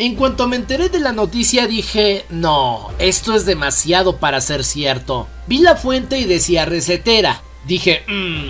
En cuanto me enteré de la noticia dije, no, esto es demasiado para ser cierto. Vi la fuente y decía Resetera. Dije,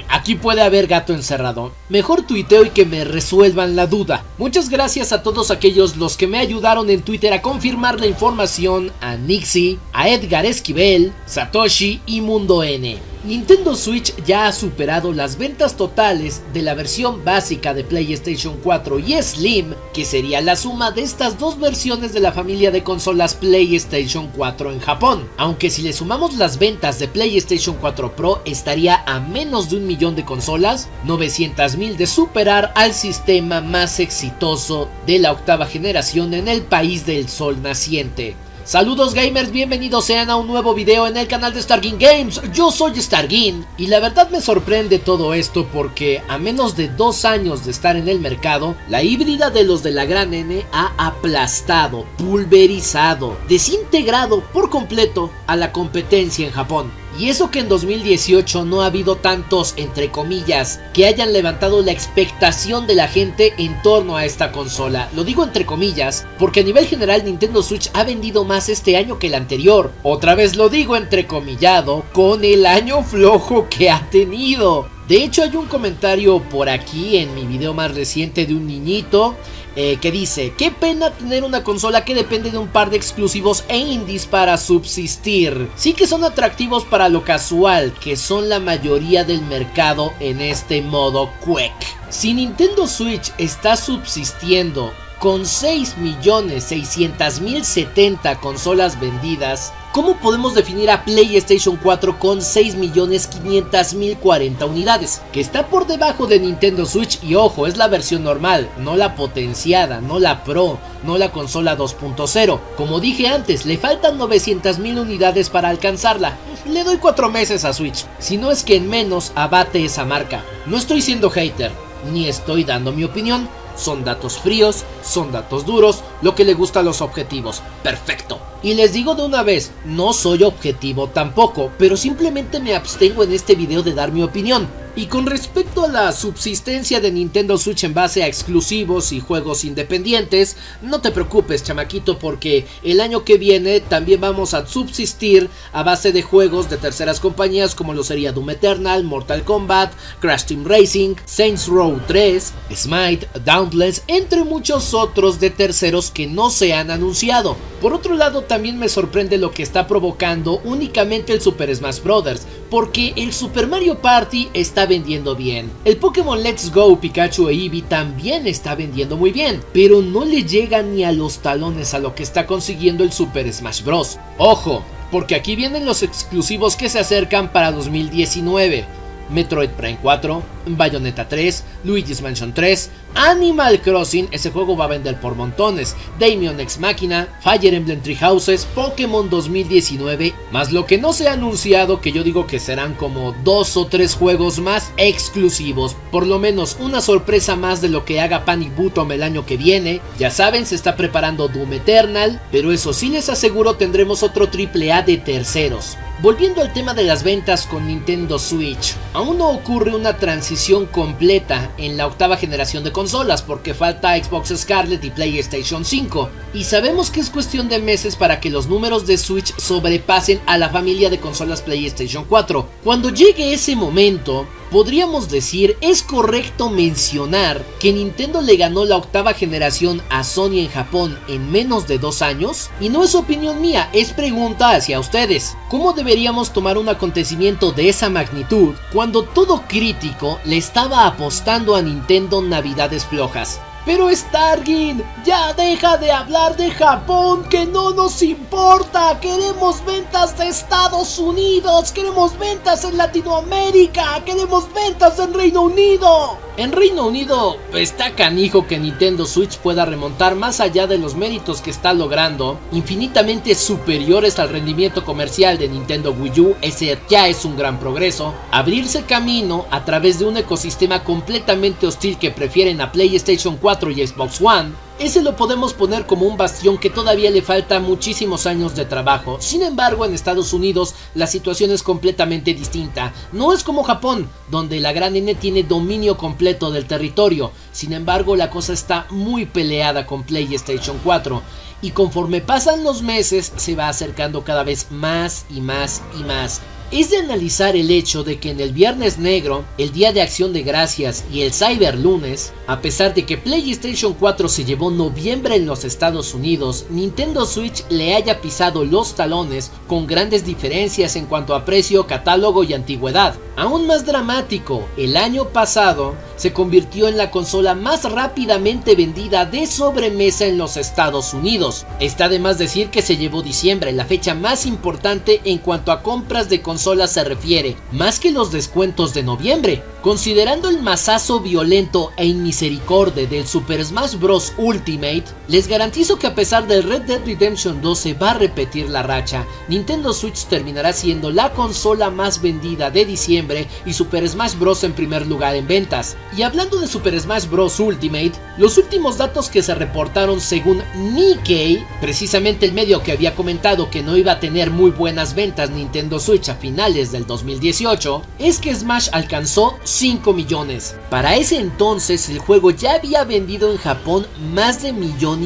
aquí puede haber gato encerrado. Mejor tuiteo y que me resuelvan la duda. Muchas gracias a todos aquellos los que me ayudaron en Twitter a confirmar la información, a Nixie, a Edgar Esquivel, Satoshi y Mundo N. Nintendo Switch ya ha superado las ventas totales de la versión básica de PlayStation 4 y Slim, que sería la suma de estas dos versiones de la familia de consolas PlayStation 4 en Japón, aunque si le sumamos las ventas de PlayStation 4 Pro estaría a menos de 1 millón de consolas, 900,000 de superar al sistema más exitoso de la octava generación en el país del sol naciente. Saludos gamers, bienvenidos sean a un nuevo video en el canal de Stargin Games, yo soy Stargin y la verdad me sorprende todo esto porque a menos de 2 años de estar en el mercado, la híbrida de los de la gran N ha aplastado, pulverizado, desintegrado por completo a la competencia en Japón. Y eso que en 2018 no ha habido tantos, entre comillas, que hayan levantado la expectación de la gente en torno a esta consola. Lo digo entre comillas, porque a nivel general Nintendo Switch ha vendido más este año que el anterior. Otra vez lo digo entrecomillado, con el año flojo que ha tenido. De hecho hay un comentario por aquí en mi video más reciente de un niñito que dice, qué pena tener una consola que depende de un par de exclusivos e indies para subsistir. Sí que son atractivos para lo casual, que son la mayoría del mercado en este modo quick. Si Nintendo Switch está subsistiendo con 6.600.070 consolas vendidas, ¿cómo podemos definir a PlayStation 4 con 6.500.040 unidades? Que está por debajo de Nintendo Switch y ojo, es la versión normal, no la potenciada, no la Pro, no la consola 2.0. Como dije antes, le faltan 900.000 unidades para alcanzarla. Le doy 4 meses a Switch, si no es que en menos abate esa marca. No estoy siendo hater, ni estoy dando mi opinión. Son datos fríos, son datos duros, lo que le gusta a los objetivos. Perfecto. Y les digo de una vez, no soy objetivo tampoco, pero simplemente me abstengo en este video de dar mi opinión. Y con respecto a la subsistencia de Nintendo Switch en base a exclusivos y juegos independientes, no te preocupes chamaquito porque el año que viene también vamos a subsistir a base de juegos de terceras compañías como lo sería Doom Eternal, Mortal Kombat, Crash Team Racing, Saints Row 3, Smite, Dauntless, entre muchos otros de terceros que no se han anunciado. Por otro lado también me sorprende lo que está provocando únicamente el Super Smash Bros. Porque el Super Mario Party está vendiendo bien. El Pokémon Let's Go Pikachu e Eevee también está vendiendo muy bien. Pero no le llega ni a los talones a lo que está consiguiendo el Super Smash Bros. Ojo, porque aquí vienen los exclusivos que se acercan para 2019. Metroid Prime 4, Bayonetta 3, Luigi's Mansion 3, Animal Crossing, ese juego va a vender por montones, Daemon X Machina, Fire Emblem 3 Houses, Pokémon 2019, más lo que no se ha anunciado que yo digo que serán como 2 o 3 juegos más exclusivos, por lo menos una sorpresa más de lo que haga Panic Button el año que viene, ya saben se está preparando Doom Eternal, pero eso sí les aseguro tendremos otro AAA de terceros. Volviendo al tema de las ventas con Nintendo Switch, aún no ocurre una transición completa en la octava generación de consolas porque falta Xbox Scarlett y PlayStation 5 y sabemos que es cuestión de meses para que los números de Switch sobrepasen a la familia de consolas PlayStation 4. Cuando llegue ese momento, podríamos decir, es correcto mencionar que Nintendo le ganó la octava generación a Sony en Japón en menos de 2 años. Y no es opinión mía, es pregunta hacia ustedes. ¿Cómo deberíamos tomar un acontecimiento de esa magnitud cuando todo crítico le estaba apostando a Nintendo navidades flojas? Pero Stargin, ya deja de hablar de Japón, que no nos importa, queremos ventas de Estados Unidos, queremos ventas en Latinoamérica, queremos ventas en Reino Unido. En Reino Unido está canijo que Nintendo Switch pueda remontar más allá de los méritos que está logrando, infinitamente superiores al rendimiento comercial de Nintendo Wii U, ese ya es un gran progreso, abrirse camino a través de un ecosistema completamente hostil que prefieren a PlayStation 4 y Xbox One, Ese lo podemos poner como un bastión que todavía le falta muchísimos años de trabajo. Sin embargo, en Estados Unidos la situación es completamente distinta. No es como Japón, donde la Gran N tiene dominio completo del territorio. Sin embargo, la cosa está muy peleada con PlayStation 4. Y conforme pasan los meses, se va acercando cada vez más y más y más. Es de analizar el hecho de que en el Viernes Negro, el Día de Acción de Gracias y el Cyber Lunes, a pesar de que PlayStation 4 se llevó noviembre en los Estados Unidos, Nintendo Switch le haya pisado los talones con grandes diferencias en cuanto a precio, catálogo y antigüedad. Aún más dramático, el año pasado se convirtió en la consola más rápidamente vendida de sobremesa en los Estados Unidos. Está de más decir que se llevó diciembre, la fecha más importante en cuanto a compras de consolas se refiere, más que los descuentos de noviembre. Considerando el masazo violento e inmisericorde del Super Smash Bros Ultimate, les garantizo que a pesar del Red Dead Redemption 2 se va a repetir la racha. Nintendo Switch terminará siendo la consola más vendida de diciembre y Super Smash Bros en primer lugar en ventas. Y hablando de Super Smash Bros Ultimate, los últimos datos que se reportaron según Nikkei, precisamente el medio que había comentado que no iba a tener muy buenas ventas Nintendo Switch a finales del 2018, es que Smash alcanzó 5 millones. Para ese entonces el juego ya había vendido en Japón más de 1,5 millones.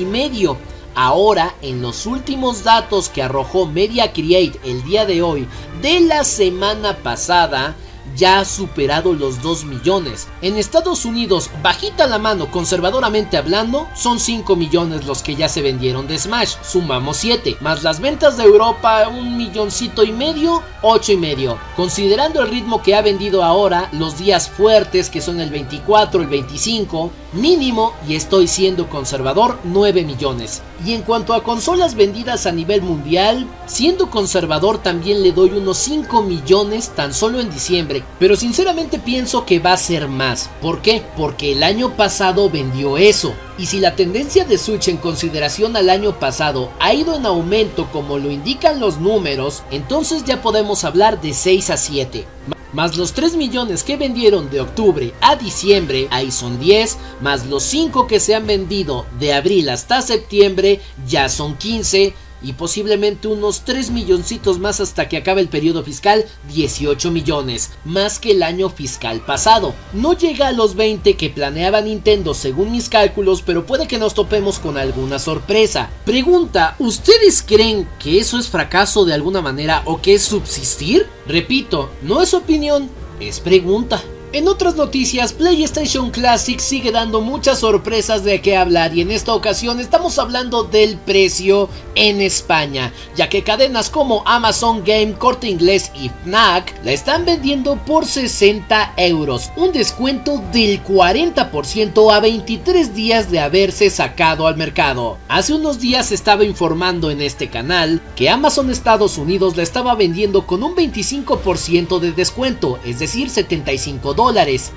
Ahora, en los últimos datos que arrojó Media Create el día de hoy, de la semana pasada, ya ha superado los 2 millones. En Estados Unidos, bajita la mano, conservadoramente hablando, son 5 millones los que ya se vendieron de Smash, sumamos 7, más las ventas de Europa, 1,5 millones, 8,5. Considerando el ritmo que ha vendido ahora, los días fuertes que son el 24, el 25, mínimo, y estoy siendo conservador, 9 millones. Y en cuanto a consolas vendidas a nivel mundial, siendo conservador también le doy unos 5 millones tan solo en diciembre. Pero sinceramente pienso que va a ser más. ¿Por qué? Porque el año pasado vendió eso. Y si la tendencia de Switch en consideración al año pasado ha ido en aumento como lo indican los números, entonces ya podemos hablar de 6 a 7. Más los 3 millones que vendieron de octubre a diciembre, ahí son 10, más los 5 que se han vendido de abril hasta septiembre, ya son 15. Y posiblemente unos 3 milloncitos más hasta que acabe el periodo fiscal, 18 millones, más que el año fiscal pasado. No llega a los 20 que planeaba Nintendo según mis cálculos, pero puede que nos topemos con alguna sorpresa. Pregunta, ¿ustedes creen que eso es fracaso de alguna manera o que es subsistir? Repito, no es opinión, es pregunta. En otras noticias, PlayStation Classic sigue dando muchas sorpresas de qué hablar y en esta ocasión estamos hablando del precio en España, ya que cadenas como Amazon Game, Corte Inglés y Fnac la están vendiendo por 60 euros, un descuento del 40% a 23 días de haberse sacado al mercado. Hace unos días estaba informando en este canal que Amazon Estados Unidos la estaba vendiendo con un 25% de descuento, es decir, 75 dólares.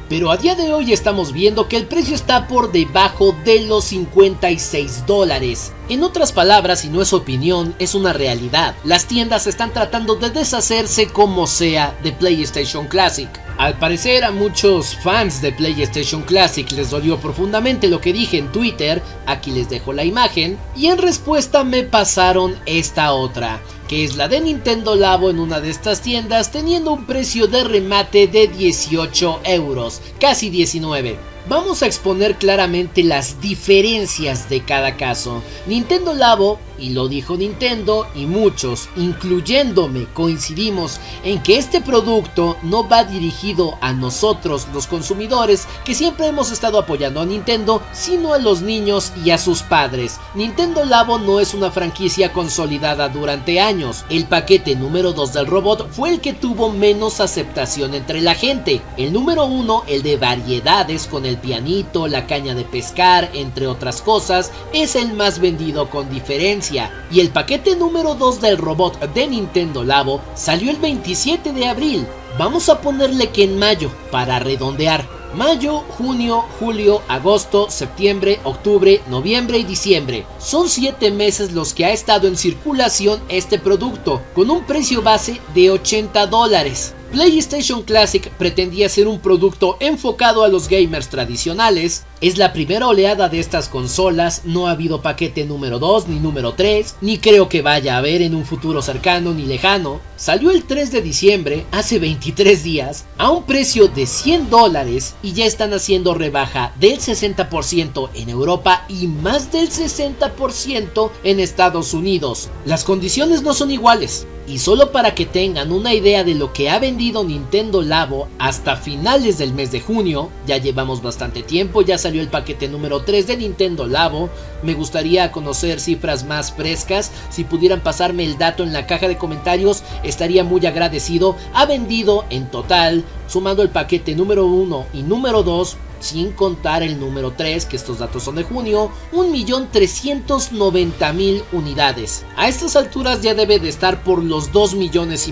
Pero a día de hoy estamos viendo que el precio está por debajo de los 56 dólares. En otras palabras, y no es opinión, es una realidad. Las tiendas están tratando de deshacerse como sea de PlayStation Classic. Al parecer a muchos fans de PlayStation Classic les dolió profundamente lo que dije en Twitter, aquí les dejo la imagen, y en respuesta me pasaron esta otra, que es la de Nintendo Labo en una de estas tiendas teniendo un precio de remate de 18 euros, casi 19. Vamos a exponer claramente las diferencias de cada caso. Nintendo Labo, y lo dijo Nintendo y muchos, incluyéndome, coincidimos en que este producto no va dirigido a nosotros los consumidores que siempre hemos estado apoyando a Nintendo, sino a los niños y a sus padres. Nintendo Labo no es una franquicia consolidada durante años. El paquete número 2 del robot fue el que tuvo menos aceptación entre la gente. El número 1, el de variedades con el pianito, la caña de pescar, entre otras cosas, es el más vendido con diferencia. Y el paquete número 2 del robot de Nintendo Labo salió el 27 de abril. Vamos a ponerle que en mayo, para redondear. Mayo, junio, julio, agosto, septiembre, octubre, noviembre y diciembre. Son 7 meses los que ha estado en circulación este producto, con un precio base de 80 dólares. PlayStation Classic pretendía ser un producto enfocado a los gamers tradicionales, Es la primera oleada de estas consolas, no ha habido paquete número 2 ni número 3, ni creo que vaya a haber en un futuro cercano ni lejano. Salió el 3 de diciembre, hace 23 días, a un precio de $100 y ya están haciendo rebaja del 60% en Europa y más del 60% en Estados Unidos. Las condiciones no son iguales. Y solo para que tengan una idea de lo que ha vendido Nintendo Labo hasta finales del mes de junio, ya llevamos bastante tiempo, ya salió el paquete número 3 de Nintendo Labo, me gustaría conocer cifras más frescas, si pudieran pasarme el dato en la caja de comentarios estaría muy agradecido. Ha vendido en total, sumando el paquete número 1 y número 2, sin contar el número 3, que estos datos son de junio, 1.390.000 unidades. A estas alturas ya debe de estar por los 2,5 millones.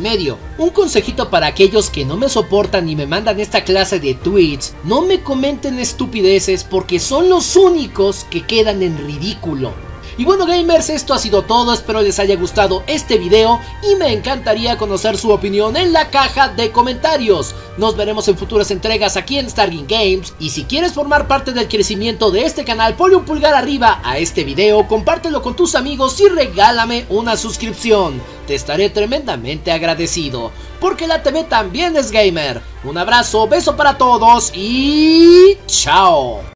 Un consejito para aquellos que no me soportan y me mandan esta clase de tweets: no me comenten estupideces porque son los únicos que quedan en ridículo. Y bueno, gamers, esto ha sido todo, espero les haya gustado este video y me encantaría conocer su opinión en la caja de comentarios. Nos veremos en futuras entregas aquí en Stargin Games, y si quieres formar parte del crecimiento de este canal, ponle un pulgar arriba a este video, compártelo con tus amigos y regálame una suscripción. Te estaré tremendamente agradecido, porque la TV también es gamer. Un abrazo, beso para todos y chao.